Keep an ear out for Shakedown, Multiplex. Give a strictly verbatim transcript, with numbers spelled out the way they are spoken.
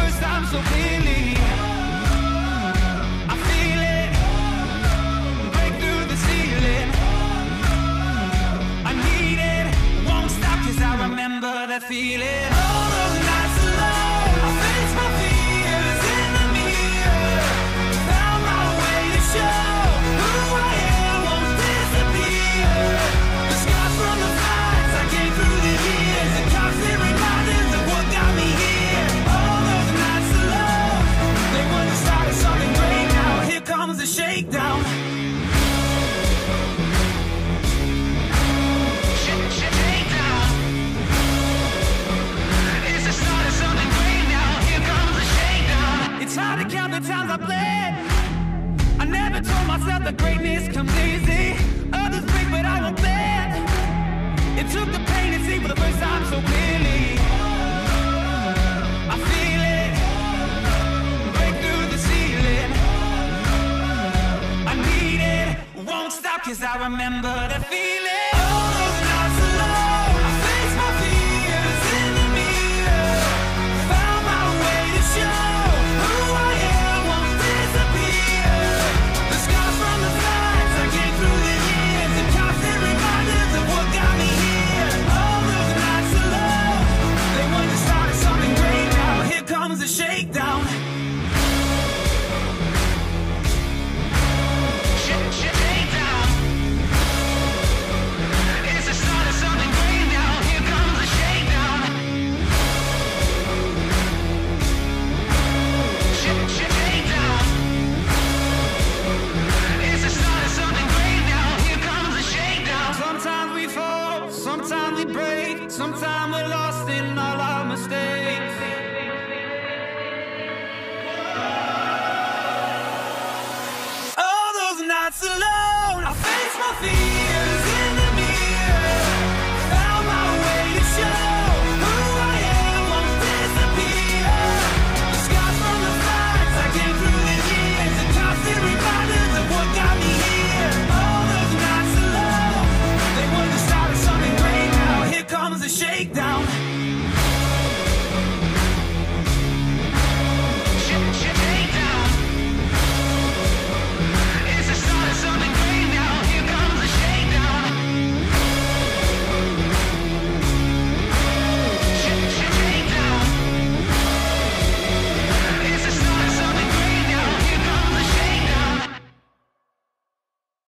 first time so clearly. I feel it, break through the ceiling. I need it, won't stop 'cause I remember that feeling. All those nights alone, I face my fears in the mirror. Found my way to show who I am won't disappear. The scars from the fights I came through the years, the constant reminders of what got me here. All those nights alone, they wanna start something great now. Here comes the shakedown. It's hard to count the times I bled. I never told myself that greatness comes easy. Others break, but I won't bend. It took the pain to see for the first time so clearly. I feel it, break through the ceiling. I need it, won't stop 'cause I remember the feeling. All those nights alone, I face my fears in the mirror. Found my way to show. A shakedown. Shakedown. It's the start of something great now. Here comes a shakedown. Shakedown. It's the start of something great now. Here comes a shakedown. Sometimes we fall, sometimes we break, sometimes we're lost in all our mistakes.